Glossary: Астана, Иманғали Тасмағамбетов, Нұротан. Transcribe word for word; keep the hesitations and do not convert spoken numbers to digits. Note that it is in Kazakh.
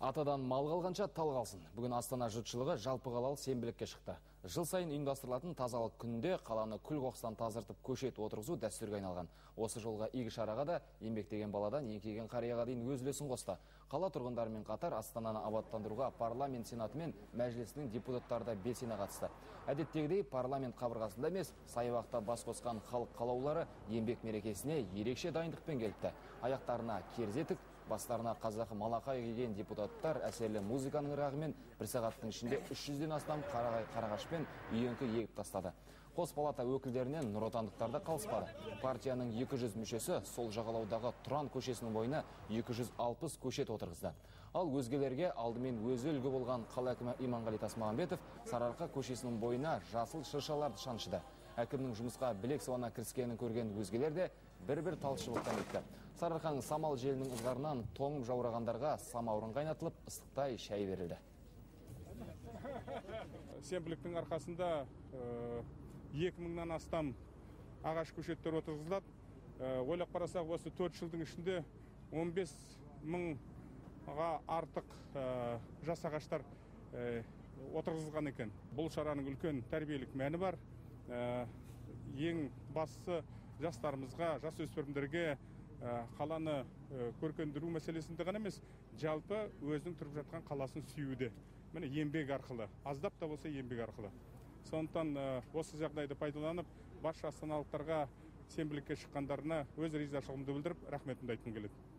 Атадан мал қалғанша тал қалсын. Бүгін Астана жұртшылығы жалпы қалалы сенбілікке шықты. Жыл сайын ұйымдастырылатын тазалық күнінде қаланы күл қоқыстан тазартып көшет отырғызу дәстүрге айналған. Осы жолға игі шараға да еңбектеген баладан еңкейген қарияға дейін өз үлесін қосты. Қала тұрғындарымен қатар Астананы абаттандыруға парламент сенаты мен мәжілісінің депутаттары да белсене қатысты. Әдеттегідей парламент қабырғасында емес, саябақта бас қосқан халық қалаулылары еңбек мерекесіне ерекше дайындықпен келіпті. Аяқтарына керзетік, бастарына қазақы малақай киген депутаттар әсерлі музыканың ырағымен бір сағаттың ішінде үш жүзден астам қарағай қарағашпен үйеңкі егіп тастады. Қос палата өкілдерінен нұротандықтар да қалыспады. Партияның екі жүз мүшесі сол жағалаудағы Тұран көшесінің бойына екі жүз алпыс көшет отырғызды. Ал өзгелерге алдымен өзі үлгі болған қала әкімі Иманғали Тасмағамбетов Сарыарқа көшесінің бойына жасыл шыршаларды шаншыды. Әкімнің жұмысқа білек сауана кіріскенін көрген өзгелер де бір-бір талшыбықтан өтті. Сарыарқаның самал желінің ызғарынан тоңып жаурағандарға самаурын қайнатылып, ыстықтай шай берілді. Сенбіліктің арқасында екі мыңнан астам ағаш көшеттер отырғызылады. Ойлап қарасақ, осы төрт жылдың ішінде он бес мыңға артық жас ағаштар отырғызылған екен. Бұл шараның үлкен тәрбиелік мәні бар. Ең бастысы жастарымызға, жас өспірімдерге қаланы көркендіру мәселесінде ғана емес, жалпы өзінің тұрып жатқан қаласын сүюде. Міне еңбек арқылы, аздап та болса еңбек арқылы. Сондықтан осы жағдайды пайдаланып, барша астаналықтарға сенбілікке шыққандарына өз ризашылығымды білдіріп, рахметімді айтқым келеді.